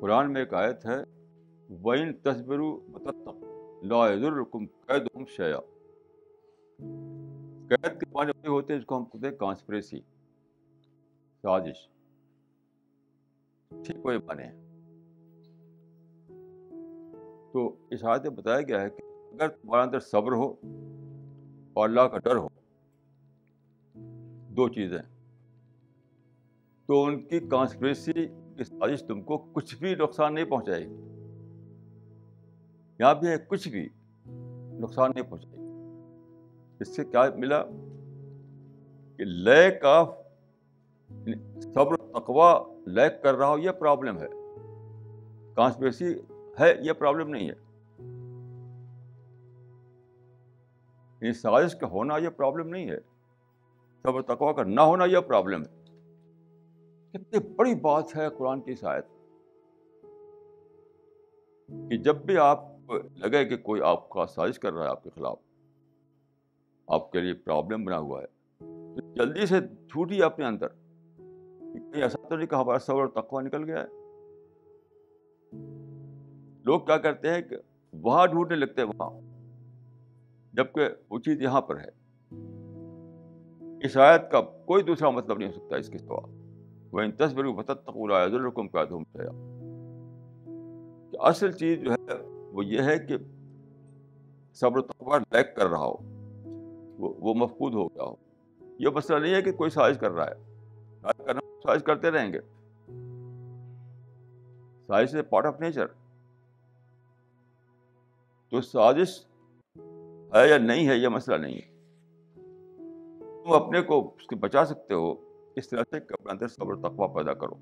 कुरान में एक आयत है, वइन तस्बिरु लाजुर्रकुम कैदुहुम शैया। कैद के माने वही होते हैं जिसको हम कहते हैं कॉन्स्पिरेसी, साजिश, ठीक वही माने। तो इस आयत में बताया गया है कि अगर तुम्हारे अंदर सब्र हो और अल्लाह का डर हो, दो चीज़ें, तो उनकी कॉन्स्पिरेसी, साजिश तुमको कुछ भी नुकसान नहीं पहुंचाएगी। यहाँ भी है, कुछ भी नुकसान नहीं पहुंचाएगी। इससे क्या मिला कि लैक ऑफ सब्र तकवा लैक कर रहा हो, यह प्रॉब्लम है। कॉन्स्पिरेसी है, यह प्रॉब्लम नहीं है। इस साजिश का होना यह प्रॉब्लम नहीं है, सब्र तकवा का ना होना यह प्रॉब्लम है। कितनी बड़ी बात है कुरान की शायद, कि जब भी आप लगे कि कोई आपका साजिश कर रहा है आपके खिलाफ, आपके लिए प्रॉब्लम बना हुआ है, तो जल्दी से छूटिए अपने अंदर। कहीं ऐसा तो नहीं कहा हमारा सब्र और तकवा निकल गया है। लोग क्या करते हैं कि वहाँ ढूंढने लगते हैं, वहाँ, जबकि उचित यहाँ पर है। इस आयत का कोई दूसरा मतलब नहीं हो सकता इसके सिवा। वह इन तस्वीरों बतम का धूम गया। असल चीज़ जो है वो ये है कि सब्र तकवा लैक कर रहा हो, वो मफकूद हो गया हो। यह मसला नहीं है कि कोई साजिश कर रहा है, साजिश करते रहेंगे, साजिश इज पार्ट ऑफ नेचर। तो साजिश है या नहीं है यह मसला नहीं है। तुम अपने को उसके बचा सकते हो इस तरह से अपने अंदर सब्र तकवा पैदा करो।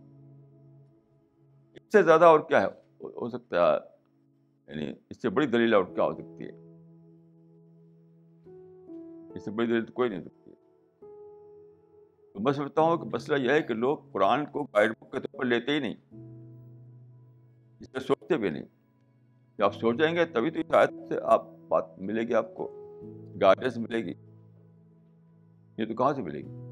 इससे ज़्यादा और क्या है हो सकता है, यानी इससे बड़ी दलील और क्या हो सकती है? इससे बड़ी दलील तो कोई नहीं हो सकती है। तो मैं समझता हूँ कि मसला यह है कि लोग कुरान को गाइड बुक के तौर पर लेते ही नहीं, इससे सोचते भी नहीं। जब आप सोचेंगे तभी तो इस आयत से आप बात मिलेगी, आपको गाइडेंस मिलेगी, ये तो कहाँ से मिलेगी?